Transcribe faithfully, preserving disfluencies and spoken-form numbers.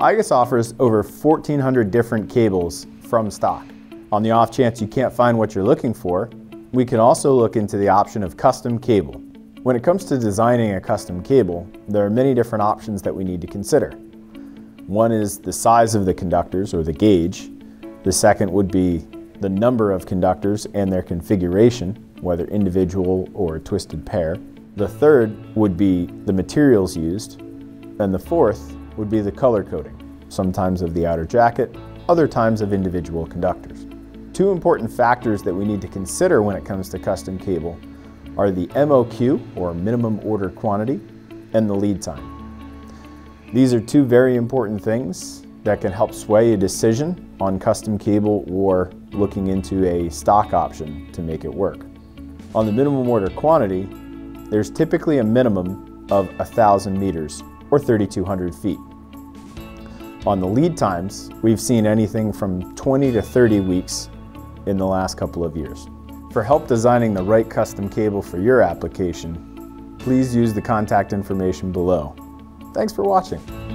I G U S offers over fourteen hundred different cables from stock. On the off chance you can't find what you're looking for, we can also look into the option of custom cable. When it comes to designing a custom cable, there are many different options that we need to consider. One is the size of the conductors or the gauge. The second would be the number of conductors and their configuration, whether individual or a twisted pair. The third would be the materials used. And the fourth would be the color coding, sometimes of the outer jacket, other times of individual conductors. Two important factors that we need to consider when it comes to custom cable are the M O Q, or minimum order quantity, and the lead time. These are two very important things that can help sway a decision on custom cable or looking into a stock option to make it work. On the minimum order quantity, there's typically a minimum of one thousand meters or thirty-two hundred feet. On the lead times, we've seen anything from twenty to thirty weeks in the last couple of years. For help designing the right custom cable for your application, please use the contact information below. Thanks for watching.